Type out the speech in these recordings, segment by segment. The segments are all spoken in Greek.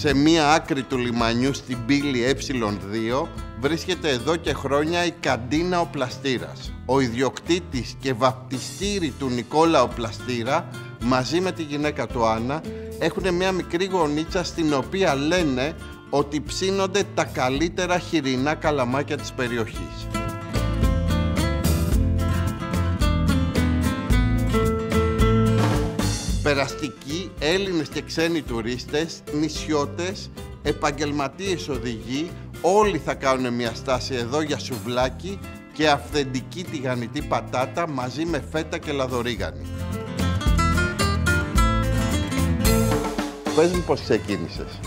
σε μία άκρη του λιμανιού στην πύλη Ε2 βρίσκεται εδώ και χρόνια η καντίνα Ο Πλαστήρας. Ο ιδιοκτήτης και βαπτιστήρι του Νικόλαο Πλαστήρα μαζί με τη γυναίκα του Άννα έχουν μία μικρή γωνίτσα στην οποία λένε ότι ψήνονται τα καλύτερα χοιρινά καλαμάκια της περιοχής. Περαστικοί, Έλληνες και ξένοι τουρίστες, νησιώτες, επαγγελματίες οδηγοί, όλοι θα κάνουν μια στάση εδώ για σουβλάκι και αυθεντική τηγανητή πατάτα μαζί με φέτα και λαδορίγανη. Πες μου πώς ξεκίνησες.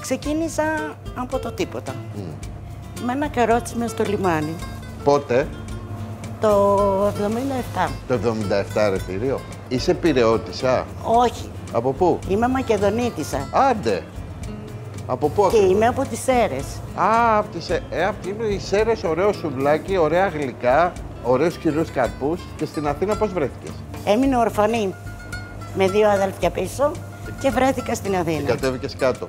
Ξεκίνησα από το τίποτα. Με ένα καρότσι μες στο λιμάνι. Πότε? Το 77. Το 77 ρε θηρίο. Είσαι Πειραιώτισσα? Όχι. Από πού? Είμαι Μακεδονίτισσα. Άντε. Από πού ακριβώς? Και είμαι από τις Σέρες. Α, από τις Σέρες. Οι Σέρες, ωραίο σουβλάκι, ωραία γλυκά, ωραίους χειρούς καρπούς. Και στην Αθήνα πώς βρέθηκες? Έμεινα ορφανή με δύο αδέλφια πίσω και βρέθηκα στην Αθήνα. Και κατέβηκες κάτω.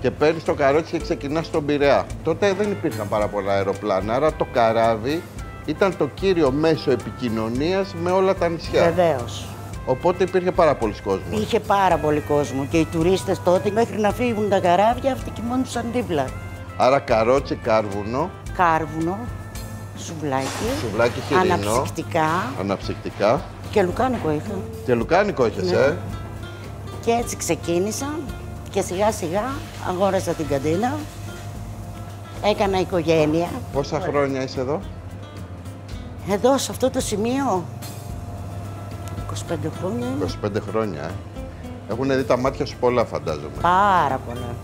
Και παίρνεις το καρότσι και ξεκινάς στον Πειραιά. Τότε δεν υπήρχαν πάρα πολλά αεροπλάνα, άρα το καράβι ήταν το κύριο μέσο επικοινωνίας με όλα τα νησιά. Βεβαίως. Οπότε υπήρχε πάρα πολύς κόσμος. Είχε πάρα πολύ κόσμο και οι τουρίστες τότε μέχρι να φύγουν τα καράβια αυτοί κοιμόντουσαν δίπλα. Άρα καρότσι, κάρβουνο. Κάρβουνο, σουβλάκι. Σουβλάκι χοιρινό. Αναψυκτικά. Αναψυκτικά. Και λουκάνικο είχα. Και λουκάνικο είχες, ναι. Και έτσι ξεκίνησα. Και σιγά σιγά αγόρασα την καντίνα, έκανα οικογένεια. Πόσα χρόνια είσαι εδώ? Εδώ, σε αυτό το σημείο, 25 χρόνια. 25 χρόνια, Έχουν δει τα μάτια σου πολλά, φαντάζομαι. Πάρα πολλά.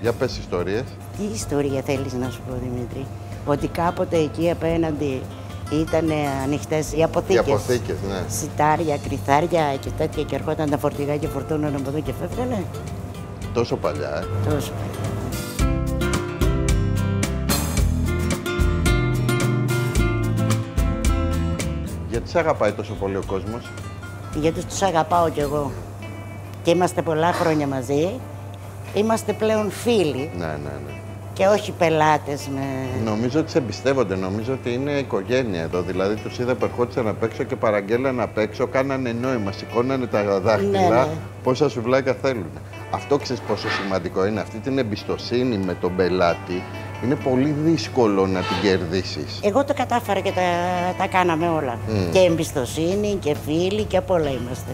Για πες ιστορίες. Τι ιστορία θέλεις να σου πω, Δημήτρη? Ότι κάποτε εκεί απέναντι ήταν ανοιχτές οι αποθήκες. Οι αποθήκες, ναι. Σιτάρια, κρυθάρια και τέτοια, και ερχόταν τα φορτηγά και φορτώναν από εδώ και φεύγανε. Τόσο παλιά, Τόσο παλιά. Γιατί σε αγαπάει τόσο πολύ ο κόσμος? Γιατί τους αγαπάω κι εγώ. Και είμαστε πολλά χρόνια μαζί. Είμαστε πλέον φίλοι. Ναι, ναι, ναι. Και όχι πελάτες με... Νομίζω ότι σε εμπιστεύονται, νομίζω ότι είναι οικογένεια εδώ. Δηλαδή τους είδα που ερχόντουσαν απ' έξω και παραγγέλαν απ' έξω, κάνανε νόημα, σηκώνανε τα δάχτυλα, πόσα σουβλάκια θέλουν. Αυτό ξέρεις πόσο σημαντικό είναι, αυτή την εμπιστοσύνη με τον πελάτη. Είναι πολύ δύσκολο να την κερδίσεις. Εγώ το κατάφερα και τα κάναμε όλα. Και εμπιστοσύνη και φίλοι και απ' όλα είμαστε.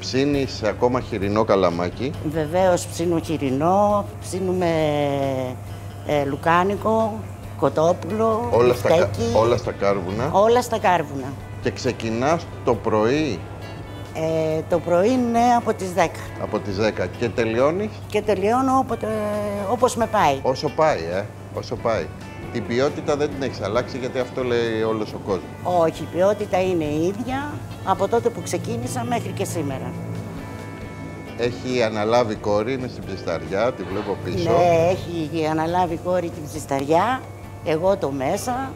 Ψήνεις ακόμα χοιρινό καλαμάκι. Βεβαίως ψήνω χοιρινό, ψήνουμε... λουκάνικο, κοτόπουλο, μπιφτέκι. Όλα στα κάρβουνα. Όλα στα κάρβουνα. Και ξεκινάς το πρωί. Το πρωί, ναι, από τις 10. Από τις 10. Και τελειώνεις. Και τελειώνω όπως με πάει. Όσο πάει, όσο πάει. Την ποιότητα δεν την έχεις αλλάξει, γιατί αυτό λέει όλος ο κόσμος. Όχι, η ποιότητα είναι η ίδια από τότε που ξεκίνησα μέχρι και σήμερα. Έχει αναλάβει κόρη, είναι στην ψισταριά, τη βλέπω πίσω. Ναι, έχει αναλάβει κόρη την ψισταριά, εγώ το μέσα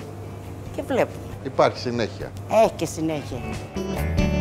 και βλέπω. Υπάρχει συνέχεια. Έχει και συνέχεια.